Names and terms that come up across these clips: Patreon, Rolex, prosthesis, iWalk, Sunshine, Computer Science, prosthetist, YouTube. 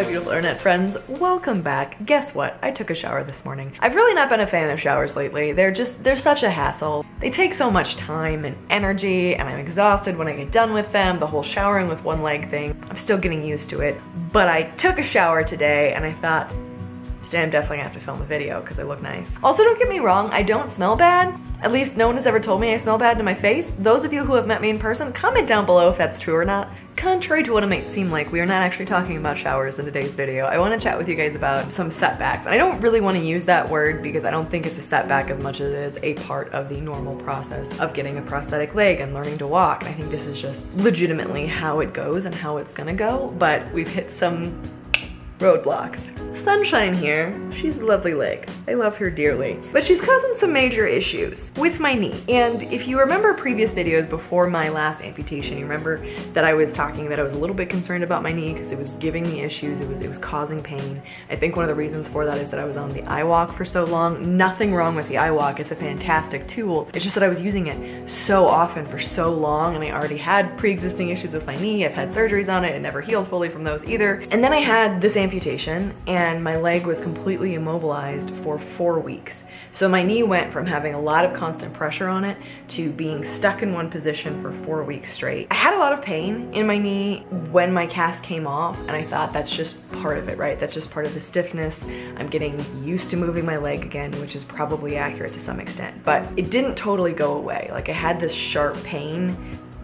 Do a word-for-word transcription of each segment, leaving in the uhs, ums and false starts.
my beautiful internet friends, welcome back. Guess what? I took a shower this morning. I've really not been a fan of showers lately. They're just, they're such a hassle. They take so much time and energy, and I'm exhausted when I get done with them, the whole showering with one leg thing. I'm still getting used to it. But I took a shower today, and I thought, today I'm definitely gonna have to film a video because I look nice. Also, don't get me wrong, I don't smell bad. At least no one has ever told me I smell bad to my face. Those of you who have met me in person, comment down below if that's true or not. Contrary to what it might seem like, we are not actually talking about showers in today's video. I wanna chat with you guys about some setbacks. And I don't really wanna use that word because I don't think it's a setback as much as it is a part of the normal process of getting a prosthetic leg and learning to walk. I think this is just legitimately how it goes and how it's gonna go, but we've hit some roadblocks. Sunshine here, she's a lovely leg. I love her dearly. But she's causing some major issues with my knee. And if you remember previous videos before my last amputation, you remember that I was talking that I was a little bit concerned about my knee because it was giving me issues, it was, it was causing pain. I think one of the reasons for that is that I was on the iWalk for so long. Nothing wrong with the iWalk, it's a fantastic tool. It's just that I was using it so often for so long and I already had pre-existing issues with my knee. I've had surgeries on it and never healed fully from those either. And then I had this amputation and my leg was completely immobilized for four weeks. So my knee went from having a lot of constant pressure on it to being stuck in one position for four weeks straight. I had a lot of pain in my knee when my cast came off and I thought that's just part of it, right? That's just part of the stiffness. I'm getting used to moving my leg again, which is probably accurate to some extent, but it didn't totally go away. Like I had this sharp pain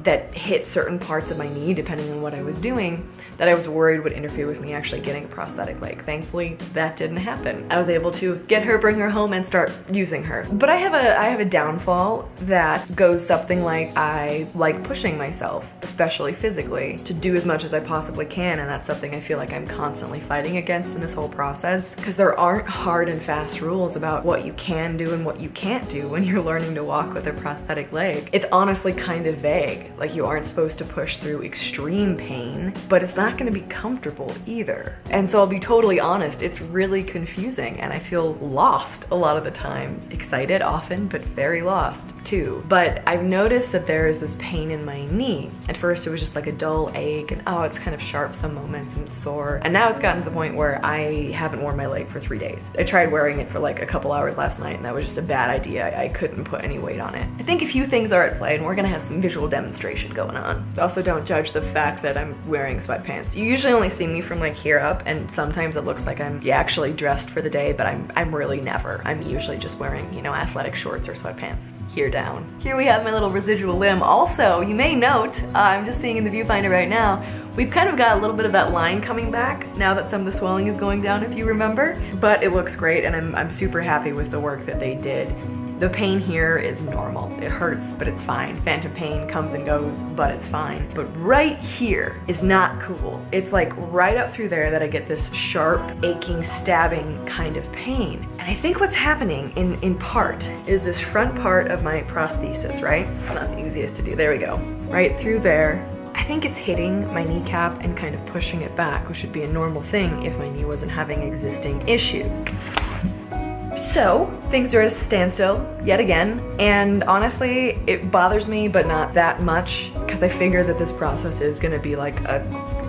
that hit certain parts of my knee, depending on what I was doing, that I was worried would interfere with me actually getting a prosthetic leg. Thankfully, that didn't happen. I was able to get her, bring her home, and start using her. But I have a, I have a downfall that goes something like I like pushing myself, especially physically, to do as much as I possibly can, and that's something I feel like I'm constantly fighting against in this whole process, because there aren't hard and fast rules about what you can do and what you can't do when you're learning to walk with a prosthetic leg. It's honestly kind of vague. Like you aren't supposed to push through extreme pain, but it's not gonna be comfortable either. And so I'll be totally honest, it's really confusing and I feel lost a lot of the times. Excited often, but very lost too. But I've noticed that there is this pain in my knee. At first it was just like a dull ache and oh, it's kind of sharp some moments and it's sore. And now it's gotten to the point where I haven't worn my leg for three days. I tried wearing it for like a couple hours last night and that was just a bad idea. I couldn't put any weight on it. I think a few things are at play and we're gonna have some visual demonstrations going on. Also, don't judge the fact that I'm wearing sweatpants. You usually only see me from like here up, and sometimes it looks like I'm yeah, actually dressed for the day, but I'm, I'm really never. I'm usually just wearing, you know, athletic shorts or sweatpants here down. Here we have my little residual limb. Also, you may note, uh, I'm just seeing in the viewfinder right now, we've kind of got a little bit of that line coming back now that some of the swelling is going down, if you remember, but it looks great and I'm, I'm super happy with the work that they did. The pain here is normal. It hurts, but it's fine. Phantom pain comes and goes, but it's fine. But right here is not cool. It's like right up through there that I get this sharp, aching, stabbing kind of pain. And I think what's happening in, in part is this front part of my prosthesis, right? It's not the easiest to do. There we go. Right through there. I think it's hitting my kneecap and kind of pushing it back, which would be a normal thing if my knee wasn't having existing issues. So, things are at a standstill, yet again, and honestly, it bothers me, but not that much, because I figure that this process is gonna be like a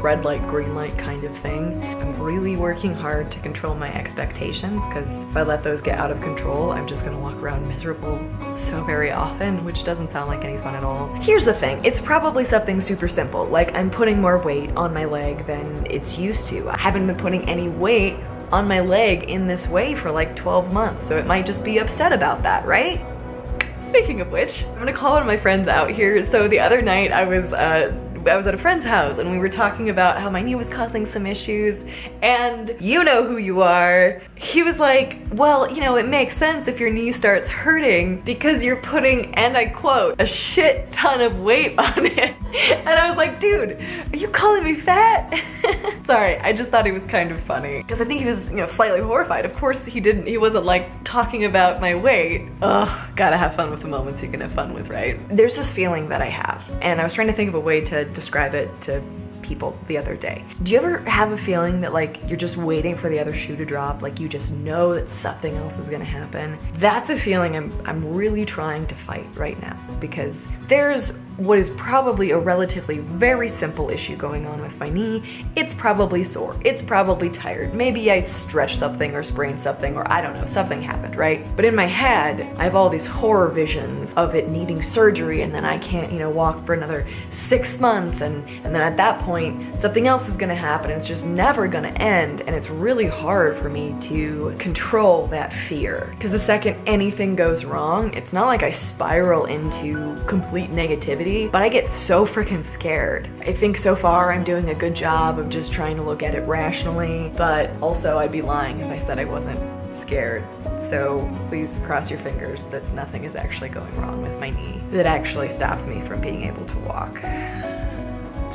red light, green light kind of thing. I'm really working hard to control my expectations, because if I let those get out of control, I'm just gonna walk around miserable so very often, which doesn't sound like any fun at all. Here's the thing, it's probably something super simple, like I'm putting more weight on my leg than it's used to. I haven't been putting any weight on my leg in this way for like twelve months, so it might just be upset about that, right? Speaking of which, I'm gonna call one of my friends out here. So the other night I was uh, I was at a friend's house and we were talking about how my knee was causing some issues, and you know who you are. He was like, well, you know, it makes sense if your knee starts hurting because you're putting, and I quote, a shit ton of weight on it. And I was like, dude, are you calling me fat? Sorry, I just thought it was kind of funny. Because I think he was, you know, slightly horrified. Of course he didn't, he wasn't like talking about my weight. Ugh, gotta have fun with the moments you can have fun with, right? There's this feeling that I have, and I was trying to think of a way to describe it to people the other day. Do you ever have a feeling that like you're just waiting for the other shoe to drop, like you just know that something else is gonna happen? That's a feeling I'm, I'm really trying to fight right now, because there's what is probably a relatively very simple issue going on with my knee. It's probably sore, it's probably tired, maybe I stretched something or sprained something, or I don't know, something happened, right? But in my head, I have all these horror visions of it needing surgery, and then I can't, you know, walk for another six months, and, and then at that point, something else is gonna happen, and it's just never gonna end, and it's really hard for me to control that fear. Because the second anything goes wrong, it's not like I spiral into complete negativity, but I get so freaking scared. I think so far I'm doing a good job of just trying to look at it rationally, but also I'd be lying if I said I wasn't scared. So please cross your fingers that nothing is actually going wrong with my knee that actually stops me from being able to walk.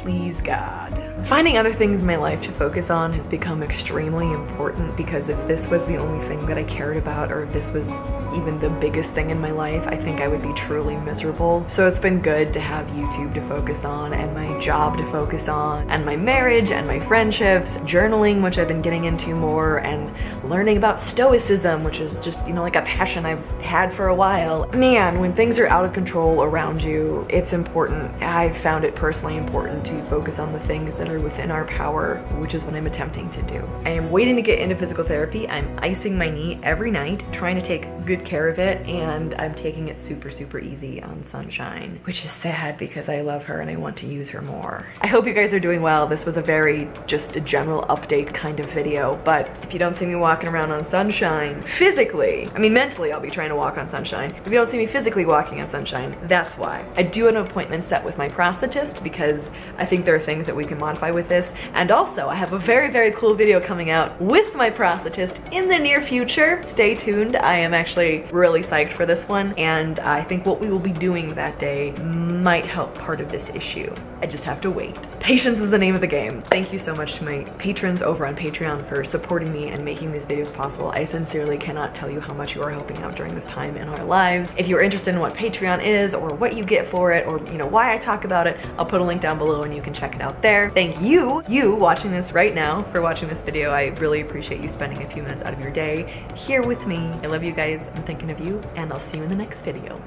Please, God. Finding other things in my life to focus on has become extremely important, because if this was the only thing that I cared about, or if this was even the biggest thing in my life, I think I would be truly miserable. So it's been good to have YouTube to focus on, and my job to focus on, and my marriage, and my friendships, journaling, which I've been getting into more, and learning about stoicism, which is just, you know, like a passion I've had for a while. Man, when things are out of control around you, it's important. I've found it personally important to focus on the things that are within our power, which is what I'm attempting to do. I am waiting to get into physical therapy. I'm icing my knee every night, trying to take good care of it, and I'm taking it super, super easy on Sunshine, which is sad because I love her and I want to use her more. I hope you guys are doing well. This was a very just a general update kind of video, but if you don't see me walking around on Sunshine physically, I mean mentally I'll be trying to walk on Sunshine. If you don't see me physically walking on Sunshine, that's why. I do have an appointment set with my prosthetist because I think there are things that we can modify with this, and also I have a very, very cool video coming out with my prosthetist in the near future. Stay tuned. I am actually really psyched for this one, and I think what we will be doing that day might help part of this issue. I just have to wait. Patience is the name of the game. Thank you so much to my patrons over on Patreon for supporting me and making these videos possible. I sincerely cannot tell you how much you are helping out during this time in our lives. If you're interested in what Patreon is, or what you get for it, or you know why I talk about it, I'll put a link down below and you can check it out there. Thank you, you watching this right now, for watching this video. I really appreciate you spending a few minutes out of your day here with me. I love you guys, I'm thinking of you, and I'll see you in the next video.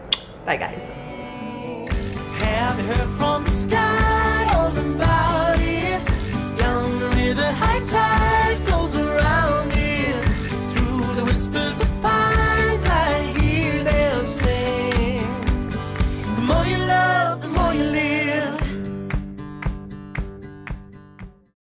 Bye guys. Had her from the sky.